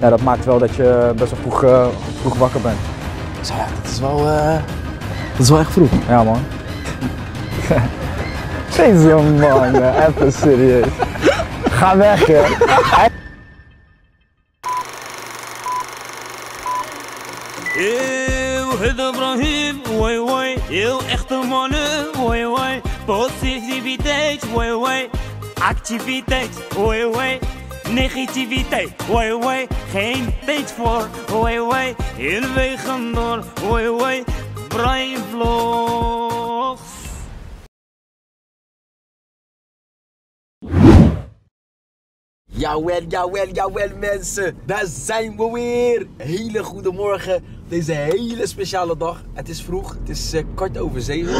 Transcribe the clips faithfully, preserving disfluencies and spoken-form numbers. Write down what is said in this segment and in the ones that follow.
Ja, dat maakt wel dat je best wel vroeg, uh, vroeg wakker bent. Zo ja, dat is wel, uh, dat is wel echt vroeg. Ja man. Deze man, even serieus. Ga weg hè. Eeuw, het Brahim, woi woi. Eeuw, echte mannen, woi woi. Positiviteit, woi woi. Activiteit, woi woi. Negativiteit, woi woi. Geen tijd voor, woi woi. In wegen door, woi woi. Brain Vlogs. Jawel, jawel, jawel mensen. Daar zijn we weer. Hele goede morgen. Deze hele speciale dag. Het is vroeg. Het is uh, kwart over zeven.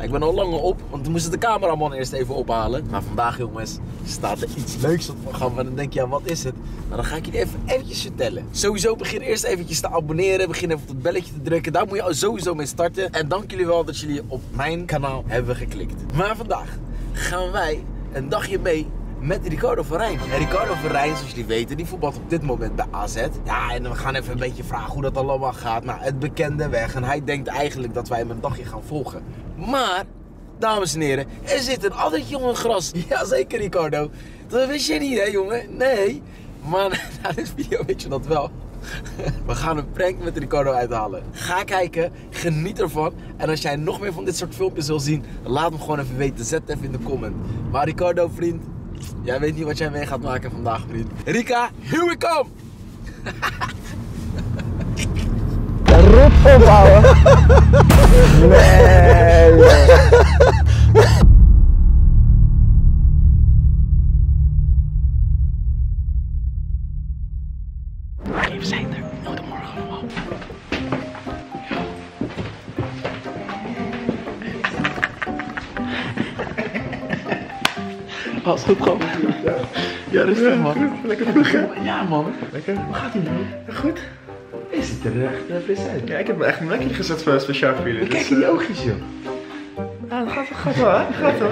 Ik ben al langer op, want we moesten de cameraman eerst even ophalen. Maar vandaag jongens, staat er iets leuks op het programma. En dan denk je, ja, wat is het? Nou, dan ga ik je even eventjes vertellen. Sowieso begin eerst eventjes te abonneren. Begin even op het belletje te drukken. Daar moet je sowieso mee starten. En dank jullie wel dat jullie op mijn kanaal hebben geklikt. Maar vandaag gaan wij een dagje mee met Ricardo van Rijn. En Ricardo van Rijn, zoals jullie weten, die voetbalt op dit moment bij A Z. Ja, en we gaan even een beetje vragen hoe dat allemaal gaat. Nou, het bekende weg. En hij denkt eigenlijk dat wij hem een dagje gaan volgen. Maar, dames en heren, er zit een ander jongen gras. Jazeker, Ricardo. Dat wist je niet, hè, jongen? Nee. Maar na dit video weet je dat wel. We gaan een prank met Ricardo uithalen. Ga kijken, geniet ervan. En als jij nog meer van dit soort filmpjes wil zien, laat hem gewoon even weten. Zet even in de comment. Maar Ricardo, vriend, jij weet niet wat jij mee gaat maken vandaag, vriend. Rika, here we come! Rot opbouwen! Nee! Even zijn er. Goedemorgen allemaal. Oh, is goed gewoon. Ja, ja rustig man. Lekker vroeg hè? Ja man. Lekker. Hoe gaat ie man? Goed. Je ziet er echt fris uit. Ja, ik heb me echt een lekkie gezet voor speciaal voor jullie. Kijk in die oogjes joh. Ah, dat gaat, gaat wel hè? Dat gaat wel.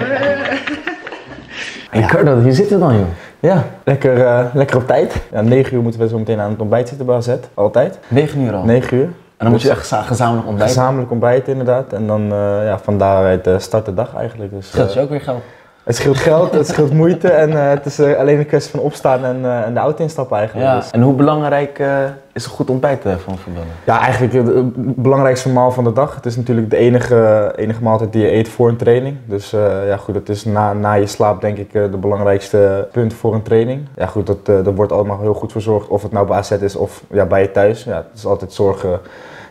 Hey Carlo, hier zit het dan joh. Ja, lekker, uh, lekker op tijd. Ja, negen uur moeten we zo meteen aan het ontbijt zitten bij A Z. Altijd. negen uur al? negen uur. En dan dus moet je echt gezamenlijk ontbijten? Gezamenlijk ontbijten inderdaad. En dan uh, ja, van daaruit uh, start de dag eigenlijk. Dus, scheelt uh, je ook weer geld? Het scheelt geld, het scheelt moeite en uh, het is uh, alleen een kwestie van opstaan en, uh, en de auto instappen eigenlijk. Ja. Dus. En hoe belangrijk uh, is een goed ontbijt uh, voor een voetballer? Ja, eigenlijk het, het belangrijkste maal van de dag. Het is natuurlijk de enige, enige maaltijd die je eet voor een training. Dus uh, ja goed, dat is na, na je slaap denk ik het uh, belangrijkste punt voor een training. Ja goed, dat, uh, dat wordt allemaal heel goed verzorgd of het nou bij A Z is of ja, bij je thuis. Ja, het is altijd zorgen.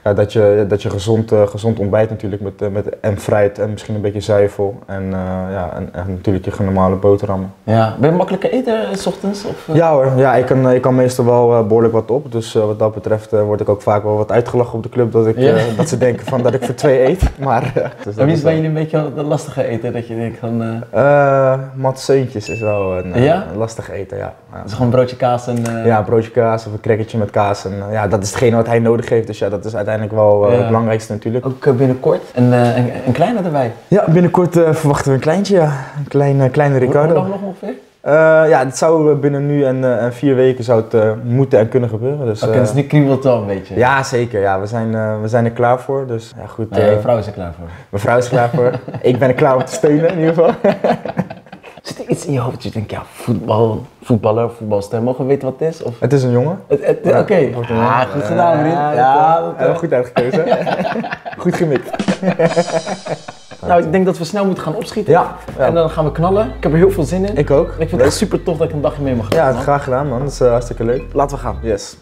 Ja, dat je, dat je gezond, uh, gezond ontbijt natuurlijk met, uh, met en fruit en misschien een beetje zuivel en, uh, ja, en, en natuurlijk je normale boterhammen. Ja, ben je makkelijker eten 's ochtends? Of? Ja hoor, ja, ik, kan, ik kan meestal wel uh, behoorlijk wat op. Dus uh, wat dat betreft uh, word ik ook vaak wel wat uitgelachen op de club dat, ik, ja. uh, dat ze denken van dat ik voor twee eet. Maar uh, dus en wie is bij jullie een beetje een lastige eten dat je denkt van... Uh... Uh, Matseuntjes is wel een, ja? een lastig eten, ja. ja. Dus gewoon broodje kaas en... Uh... Ja, broodje kaas of een crackertje met kaas en uh, ja, dat is hetgene wat hij nodig heeft. Dus ja, dat is uiteindelijk wel uh, ja. het belangrijkste natuurlijk. Ook binnenkort een, uh, een, een kleine erbij? Ja, binnenkort uh, verwachten we een kleintje, ja. Een klein, uh, kleine Ricardo. Hoe lang nog ongeveer? Uh, ja, dat zou binnen nu en uh, vier weken zou het uh, moeten en kunnen gebeuren. Dus, Oké, okay, uh, dus nu kriebelt het al een beetje. Ja, zeker. Ja, we, zijn, uh, we zijn er klaar voor. Dus, ja, goed, nee, uh, je vrouw is er klaar voor. Mijn vrouw is er klaar voor. Ik ben er klaar om te steunen in ieder geval. Zit er iets in je hoofd dat je denkt, ja, voetbal, voetballer, voetbalster, mogen we weten wat het is? Of... Het is een jongen. Ja, oké. Okay. Ah, goed gedaan, vriend. Ja, ja dat, uh... goed uitgekozen. Goed gemikt. Nou, ik denk dat we snel moeten gaan opschieten. Ja, ja. En dan gaan we knallen. Ik heb er heel veel zin in. Ik ook. En ik vind het echt super tof dat ik een dagje mee mag doen. Ja, graag gedaan, man. Dat is uh, hartstikke leuk. Laten we gaan. Yes.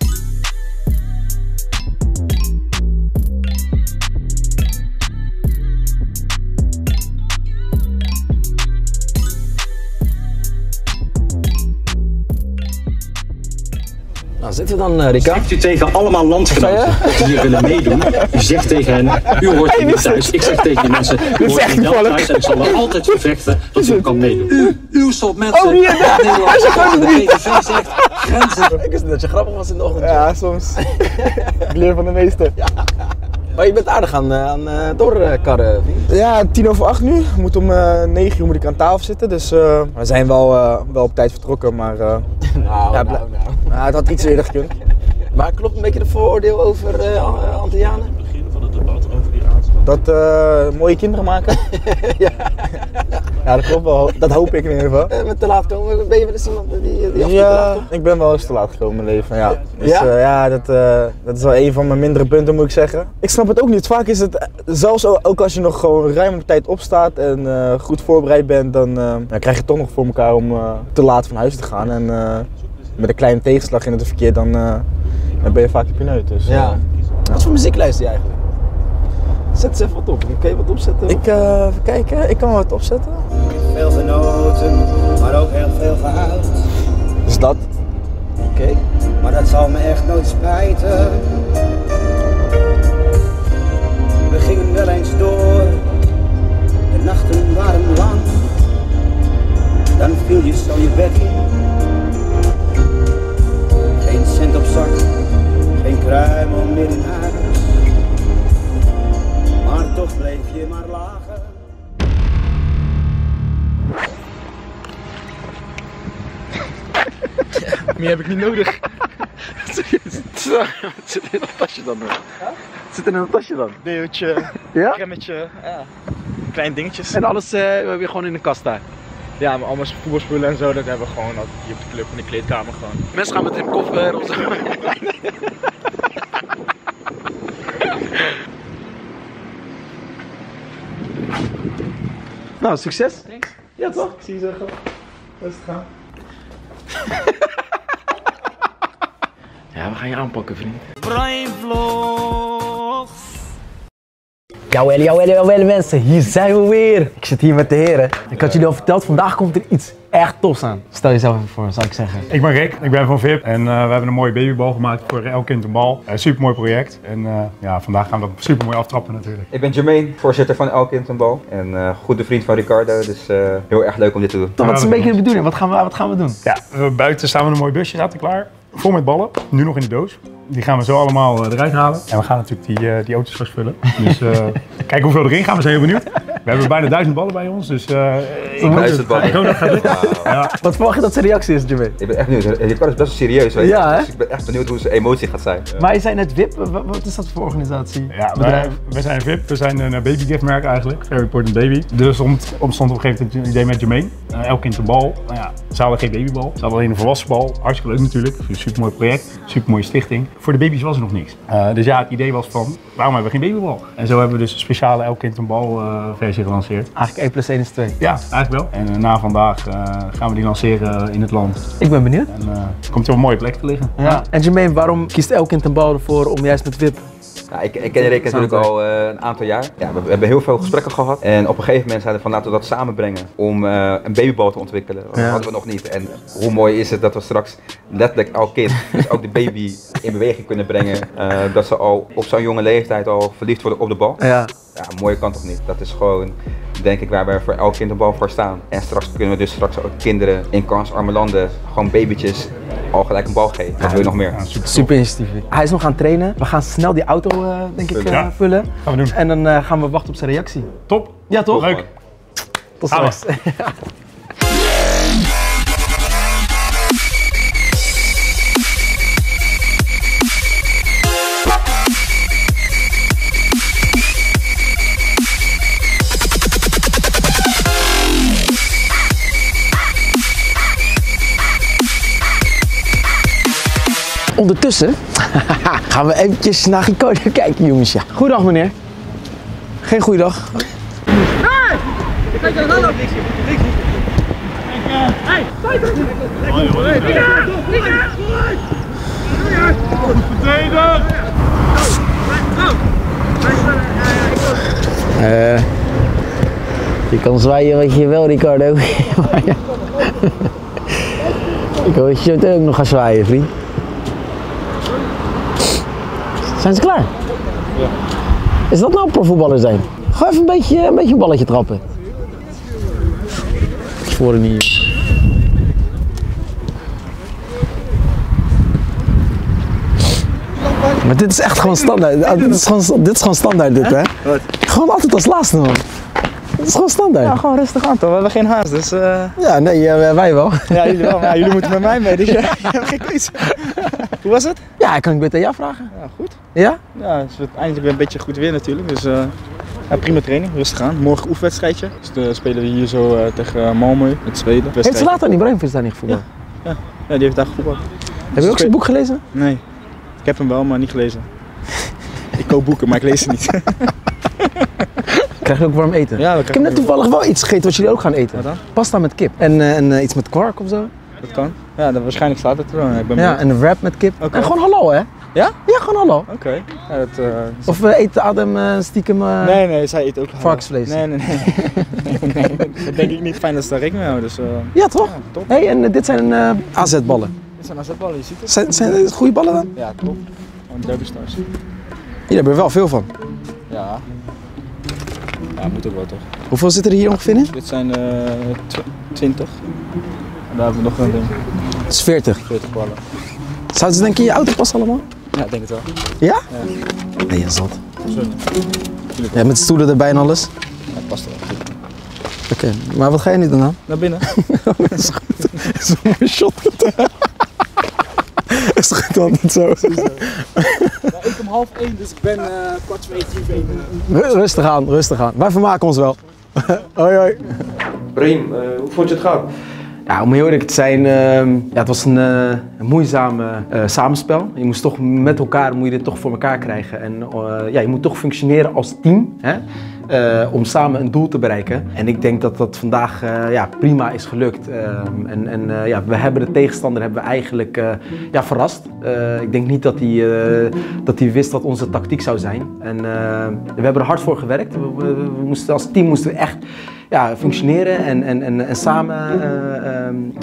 Zitten we dan, uh, Rika? Zegt u tegen allemaal landgenoten die hier willen meedoen. U zegt tegen hen, u hoort hier niet thuis. Ik zeg tegen die mensen, u hoort hier wel thuis. En ik zal er altijd vervechten dat u kan meedoen. U, uw soort mensen, oh, yeah. dat Nederlandse aan de P V V zegt, grenzen. Ik wist niet dat je grappig was in de ochtend. Ja, soms. Ik leer van de meeste. Ja. Maar je bent aardig aan, aan uh, doorkarren, vriend. Ja, tien over acht nu. Moet om uh, negen uur moet ik aan tafel zitten. Dus uh, we zijn wel, uh, wel op tijd vertrokken, maar... Uh, nou, ja, nou, nou. Nou, het had iets eerder gekund. Maar klopt een beetje de vooroordeel over uh, Antillianen? In het begin van het debat over die aanslag. Dat uh, mooie kinderen maken? Ja. Ja, dat klopt wel. Dat hoop ik in ieder geval. Uh, met te laat komen, ben je wel eens iemand die, die af te laat komt? Ik ben wel eens te laat gekomen in mijn leven. Ja, dus, ja? Uh, ja dat, uh, dat is wel een van mijn mindere punten, moet ik zeggen. Ik snap het ook niet. Vaak is het, zelfs ook als je nog gewoon ruim op tijd opstaat en uh, goed voorbereid bent, dan uh, nou, krijg je het toch nog voor elkaar om uh, te laat van huis te gaan. En uh, met een kleine tegenslag in het verkeer, dan, uh, dan ben je vaak de pineut. Dus, ja. Uh, ja. Wat voor muziek luister je eigenlijk? Zet eens even wat op. Kun je wat opzetten? Ik, uh, even kijken, ik kan wat opzetten. Veel genoten, maar ook heel veel gehuild. Dus dat? Oké. Okay. Maar dat zal me echt nooit spijten. We gingen wel eens door, de nachten waren lang. Dan viel je zo je bed in. Geen cent op zak, geen kruimel meer in huis. Maar toch bleef je maar lagen. Meer heb ik niet nodig. Wat zit in dat tasje dan? Wat zit in dat tasje dan? Deeltje, ja? Kremmetje, ja. Klein dingetjes. En alles uh, we hebben we gewoon in de kast daar. Ja, maar allemaal voetbalspullen en zo, dat hebben we gewoon altijd hier op de club in de kleedkamer gewoon. Mensen gaan met hun koffer of zo. Nou, succes! Thanks. Ja toch? Ik zie je zo goed. Rustig gaan. Ja, we gaan je aanpakken, vriend. Prime Vlogs! Jawel, jawel, jawel mensen, hier zijn we weer! Ik zit hier met de heren. Ik had jullie al verteld, vandaag komt er iets echt tofs aan. Stel jezelf even voor, zou ik zeggen. Ik ben Rick, ik ben van V I P en uh, we hebben een mooie babybal gemaakt voor Elk Kind en Bal. Uh, supermooi project en uh, ja, vandaag gaan we dat supermooi aftrappen natuurlijk. Ik ben Jermaine, voorzitter van Elk Kind en Bal en uh, goede vriend van Ricardo, dus uh, heel erg leuk om dit te doen. Wat is een beetje de bedoeling? Wat gaan we, wat gaan we doen? Ja, uh, buiten staan we een mooi busje, staat er klaar. Vol met ballen, nu nog in de doos. Die gaan we zo allemaal eruit halen. En we gaan natuurlijk die, uh, die auto's verspullen. Dus uh, kijk hoeveel erin gaan, we zijn heel benieuwd. We hebben bijna duizend ballen bij ons, dus uh, ik, duizend ballen. Ik hoop dat gaat lukken. Wow. Ja. Wat verwacht je dat zijn reactie is, Jermaine? Ik ben echt benieuwd. Ricardo is best wel serieus, weet je? Ja, dus ik ben echt benieuwd hoe zijn emotie gaat zijn. Ja. Maar je zijn net V I P, wat is dat voor organisatie? Ja, wij, wij zijn V I P, we zijn een babygiftmerk eigenlijk, Very Important Baby. Dus ont, ontstond op een gegeven moment het idee met Jermaine. Uh, elk kind een bal, nou ja, ze hadden geen babybal, ze hadden alleen een volwassen bal. Hartstikke leuk natuurlijk, een supermooi project, supermooie stichting. Voor de baby's was er nog niks. Uh, dus ja, het idee was van, waarom hebben we geen babybal? En zo hebben we dus een speciale Elk Kind en Bal uh, versie gelanceerd. Eigenlijk één plus één is twee. Ja, eigenlijk wel. En uh, na vandaag uh, gaan we die lanceren in het land. Ik ben benieuwd. En uh, het komt op een mooie plek te liggen. Ja. Ja. En Jermaine, waarom kiest Elk Kind en Bal ervoor om juist met V I P? Nou, ik, ik ken Rick natuurlijk al uh, een aantal jaar. Ja, we, we hebben heel veel gesprekken gehad. En op een gegeven moment zeiden we van laten we dat samenbrengen om uh, een babybal te ontwikkelen. Dat ja. hadden we nog niet. En hoe mooi is het dat we straks letterlijk al kind, dus ook de baby in beweging kunnen brengen. Uh, dat ze al op zo'n jonge leeftijd al verliefd worden op de bal. Ja. Ja, mooie kant of niet. Dat is gewoon, denk ik, waar we voor Elk Kind en Bal voor staan. En straks kunnen we dus straks ook kinderen in kansarme landen, gewoon babytjes, al gelijk een bal geven. Dat wil je nog meer. Ja, super, super initiatief. Hij is nog aan het trainen. We gaan snel die auto, uh, denk ik, ja. uh, vullen. Gaan we doen. En dan uh, gaan we wachten op zijn reactie. Top. Ja, toch? Leuk. Tot straks. Ondertussen gaan we eventjes naar Ricardo kijken, jongens. Ja. Goeiedag, meneer. Geen goeiedag. Hey! Kijk daar dan op. Hey! Hey! Uh, je kan zwaaien wat je wil, Ricardo. Ik hoor dat je het ook nog gaat zwaaien, vriend. Zijn ze klaar? Ja. Is dat nou profvoetballer zijn? Ga even een beetje een, beetje een balletje trappen. Ik voor hem hier. Maar dit is echt gewoon standaard. Ah, dit, is gewoon, dit is gewoon standaard dit, hè? Wat? Gewoon altijd als laatste, man. Het is gewoon standaard. Ja, gewoon rustig aan toch. We hebben geen haast, dus... Uh... Ja, nee, wij wel. Ja, jullie wel. Maar ja, jullie moeten met mij mee, dus ja, je hebt geen keuze. Hoe was het? Ja, ik kan het beter aan jou vragen. Ja, goed. Ja? Ja, het is eindelijk een beetje goed weer natuurlijk. Dus uh, ja, prima training, rustig aan. Morgen oefenwedstrijdje. Dus uh, spelen we hier zo uh, tegen Malmoe, het Zweden. Heeft ze later niet Brain Vlogs daar niet gevoetbald? Ja. Ja. Ja, die heeft daar gevoetbald. Heb je ook zijn boek gelezen? Nee. Ik heb hem wel, maar niet gelezen. Ik koop boeken, maar ik lees ze niet. Krijg je ook warm eten? Ja, ik heb net toevallig wel iets gegeten wat jullie ook gaan eten. Wat dan? Pasta met kip. En, uh, en uh, iets met kwark of zo. Dat kan. Ja, dan waarschijnlijk staat het er wel. Ik ben ja, en een wrap met kip. Okay. En gewoon hallo, hè? Ja? Ja, gewoon hallo. Oké. Okay. Ja, uh, is... Of uh, eet Adam uh, stiekem... Uh... Nee, nee, zij eet ook hallo. Varkensvlees. Nee, nee, nee. nee, nee. Dat denk ik niet. Fijn dat ze daar rekening mee houden. Dus, uh... ja, toch? Ja, top. Hey, en uh, dit zijn uh, A Z-ballen. Dit zijn A Z-ballen, je ziet het. Zijn, zijn dit goede ballen dan? Ja, top. Gewoon double stars. Hier hebben we wel veel van. Ja. Ja, moet ook wel toch. Hoeveel zitten er hier ongeveer in? Dit zijn uh, twintig. En daar hebben we nog een ding. Dat is veertig. veertig ballen. Zouden ze denk ik in je auto passen allemaal? Ja, ik denk het wel. Ja? Ja. Nee, je zat. Sorry. Ja, met stoelen erbij en alles? Ja, dat past wel. Oké, okay, maar wat ga je nu dan aan? Naar binnen. Dat is goed. Dat is een mooie shot. Dat is goed altijd zo. Ja, ik kom half één, dus ik ben uh, kwart voor één, tien voor één. Rustig aan, rustig aan. Wij vermaken ons wel. Hoi hoi. Brahim, uh, hoe vond je het gaan? Ja, om heel eerlijk te zijn, uh, ja, het was een, uh, een moeizaam uh, samenspel. Je moest toch met elkaar, moet je dit toch voor elkaar krijgen. En uh, ja, je moet toch functioneren als team, hè? Uh, om samen een doel te bereiken. En ik denk dat dat vandaag uh, ja, prima is gelukt. Uh, en en uh, ja, we hebben de tegenstander hebben we eigenlijk uh, ja, verrast. Uh, ik denk niet dat hij uh, wist wat onze tactiek zou zijn. En uh, we hebben er hard voor gewerkt. We, we, we moesten, als team moesten we echt... Ja, functioneren en, en, en, en samen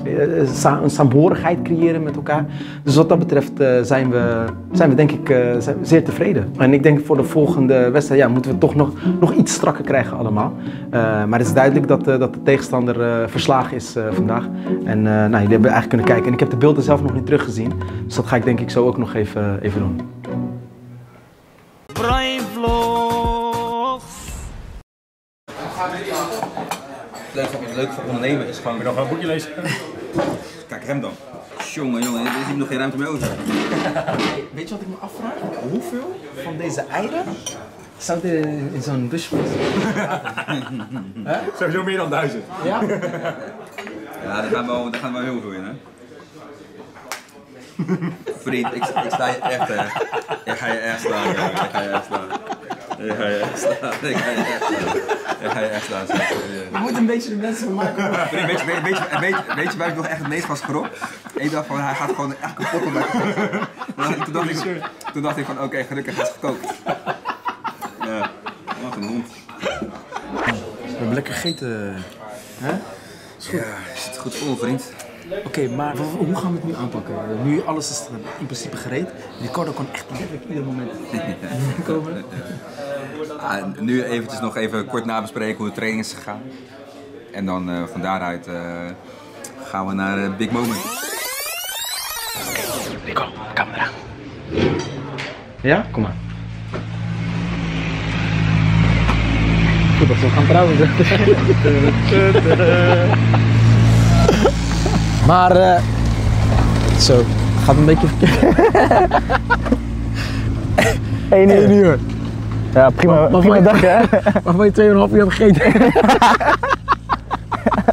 uh, uh, sa een saamhorigheid creëren met elkaar. Dus wat dat betreft uh, zijn, we, zijn we denk ik uh, zijn we zeer tevreden. En ik denk voor de volgende wedstrijd ja, moeten we toch nog, nog iets strakker krijgen allemaal. Uh, maar het is duidelijk dat, uh, dat de tegenstander uh, verslagen is uh, vandaag. En uh, nou, jullie hebben eigenlijk kunnen kijken. En ik heb de beelden zelf nog niet teruggezien. Dus dat ga ik denk ik zo ook nog even, even doen. Prime Vlogs. Het leuke van, leuk van ondernemen is gewoon... Moet je nog wel een boekje lezen? Kijk hem dan. Jongen, jongen, er is hier nog geen ruimte meer over. Weet je wat ik me afvraag? Hoeveel van deze eieren zouden in, in zo'n busje moeten? Sowieso meer dan duizend. Ja? Ja, daar gaan we wel, daar gaan we wel heel veel in, hè? Vriend, ik, ik sta je echt, hè. Ik ga je echt slaan, jongen. Ik ga je echt slaan. Ik ga je echt slaan. Ik ga je echt slaan. Ja, ga je echt laten zien. We moeten een beetje de mensen van maken. Weet, weet, weet, weet, weet, weet je waar ik nog echt het meest van schrok? Ik dacht van, hij gaat gewoon echt kapot op mij. Toen dacht ik, toen dacht ik van, oké, okay, gelukkig is het gekookt. Ja, wat een hond. We hebben lekker gegeten. Hè? Is goed. Ja, zit goed vol, vriend. Oké, okay, maar hoe gaan we het nu aanpakken? Nu alles is in principe gereed. Ricardo kan echt letterlijk ieder moment komen. Ah, nu eventjes nog even kort nabespreken hoe de training is gegaan. En dan uh, van daaruit uh, gaan we naar uh, Big Moment. Rico, camera. Ja? Kom maar. Goed, dat we gaan trouwen. Maar... Uh, zo, gaat een beetje verkeerd. één uur. Ja, prima, mag prima je, dag hè. Mag maar je tweeënhalf uur hebben gegeten.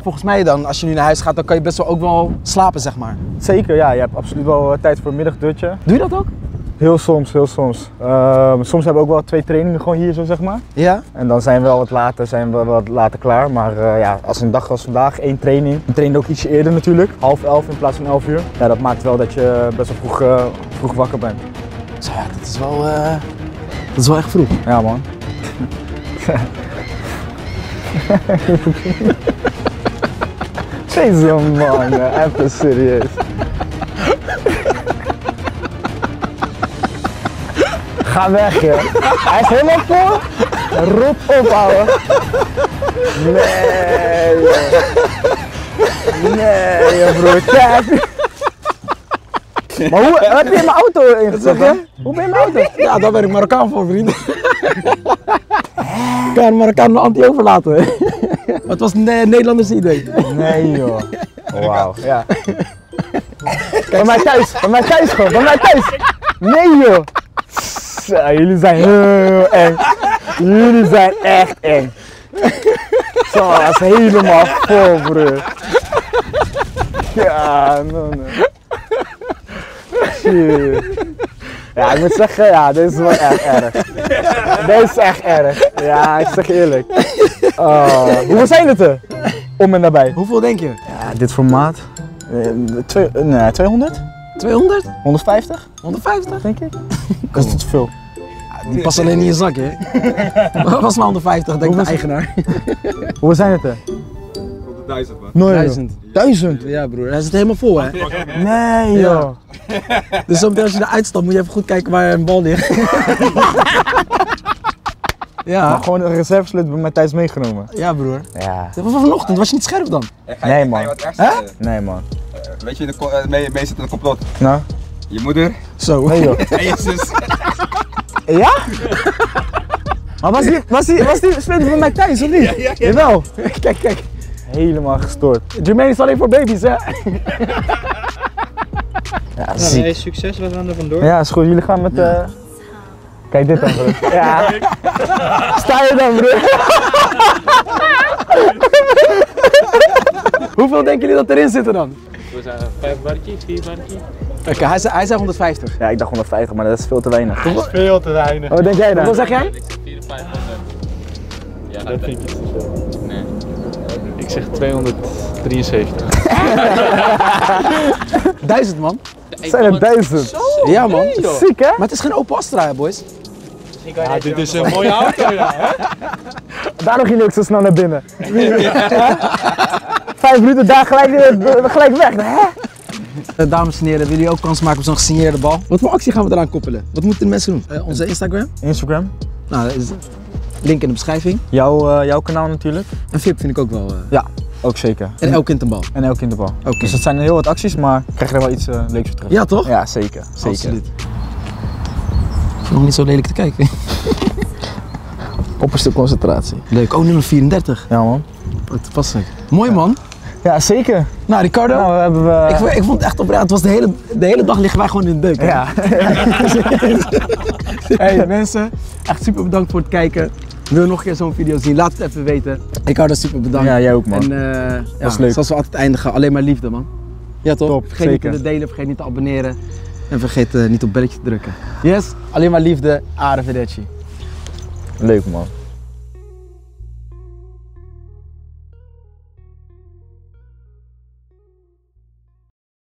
Volgens mij dan, als je nu naar huis gaat, dan kan je best wel ook wel slapen, zeg maar. Zeker, ja. Je hebt absoluut wel tijd voor een middagdutje. Doe je dat ook? Heel soms, heel soms. Uh, soms hebben we ook wel twee trainingen gewoon hier zo, zeg maar. Ja. En dan zijn we al wat later, zijn we wat later klaar. Maar uh, ja, als een dag als vandaag, één training. We trainen ook ietsje eerder natuurlijk. Half elf in plaats van elf uur. Ja, dat maakt wel dat je best wel vroeg, uh, vroeg wakker bent. Zo, ja, dat is wel... Uh... Dat is wel echt vroeg. Ja, man. Deze man, even serieus. Ga weg, joh. Hij is helemaal vol. Rot ophouden. Nee, joh. Nee, joh, broer. Kijk. Maar hoe heb je in mijn auto ingezet, hè? Hoe ben je in mijn auto? Ja, daar ben ik Marokkaan voor, vriend. Ik kan Marokkaan mijn anti overlaten. Maar het was een Nederlanders idee. Nee, joh. Wauw. Ja. Bij mij thuis, bij mij thuis gewoon, bij mij thuis. Nee joh. Ja, jullie zijn heel eng. Jullie zijn echt eng. Zo, dat is helemaal vol, broer. Ja, no, no. Shit. Ja, ik moet zeggen, ja, dit is wel echt erg. Dit is echt erg. Ja, ik zeg eerlijk. Uh, hoeveel zijn het er? Om en nabij. Hoeveel denk je? Ja, dit formaat. Twee, nee, tweehonderd? tweehonderd? honderdvijftig? honderdvijftig? Denk ik. Dat is te veel. Ja, die past alleen in je zak, hè? Dat was maar honderdvijftig, denk ik, de eigenaar. Hoeveel zijn het er? Duizend, man. Nee, duizend. Duizend? Ja, broer. Hij zit helemaal vol, hè? Nee, joh. Ja. Dus soms als je eruit stapt, moet je even goed kijken waar een bal ligt. Ja. Maar gewoon een reserveslid bij mij thuis meegenomen. Ja, broer. Ja. Vanochtend was je niet scherp dan? Nee, man. Hè? Nee, man. Weet je, mee zit in een complot. Nou? Je moeder. Zo. Nee, joh. En je zus. Ja? Maar was die, was die, was die split bij mij thuis, of niet? Ja, ja, ja. Jawel. Kijk, kijk. Helemaal gestoord. Jermaine is alleen voor baby's, hè? Ja, ziek. Nou, succes, we gaan er vandoor. Ja, is goed. Jullie gaan met... Ja. Uh... Kijk dit dan, broer. Ja. Sta je dan, broer? Hoeveel denken jullie dat erin zitten dan? We zijn vijf barkie, vier barkie. Oké, okay, hij, hij zei honderdvijftig. Ja, ik dacht honderdvijftig, maar dat is veel te weinig. Dat is veel te weinig. Wat denk jij dan? Wat zeg jij? Ik zeg vierenvijftig. Ja, dat vind ik niet zo. Nee. Ik zeg tweehonderddrieënzeventig. Duizend, man. Zijn er duizend? Ja, man. Ziek, hè? Maar het is geen Opel Astra, boys. Ja, dit is een mooie auto, ja, hè? Daarom ging je ook zo snel naar binnen. Vijf minuten daar gelijk, gelijk weg, hè? Dames en heren, willen jullie ook kans maken op zo'n gesigneerde bal? Wat voor actie gaan we eraan koppelen? Wat moeten de mensen doen? Uh, onze Instagram? Instagram? Nou, dat is... Link in de beschrijving. Jouw, uh, jouw kanaal natuurlijk. En V I P vind ik ook wel. Uh... Ja, ook zeker. En Elk Kind en Bal. En Elk Kind en Bal. Okay. Dus dat zijn heel wat acties, maar krijg je er wel iets uh, leuks voor terug. Ja, toch? Ja, zeker. Zeker. Absoluut. Ik voel nog niet zo lelijk te kijken. Opperste concentratie. Leuk. Oh, nummer vierendertig. Ja, man. Oh, toepasselijk. Mooi, man. Ja, zeker. Nou, Ricardo. Nou, we hebben we... Ik, ik vond het echt oprecht. Het was de hele, de hele dag liggen wij gewoon in de deuk. Ja. Hey, mensen. Echt super bedankt voor het kijken. Wil je nog een keer zo'n video zien? Laat het even weten. Ricardo, super bedankt. Ja, jij ook, man. En uh, ja, was leuk. Zoals we altijd eindigen, alleen maar liefde, man. Ja, toch? Top, vergeet zeker. Niet te delen, vergeet niet te abonneren. En vergeet uh, niet op belletje te drukken. Yes, alleen maar liefde. Arrivederci. Leuk, man.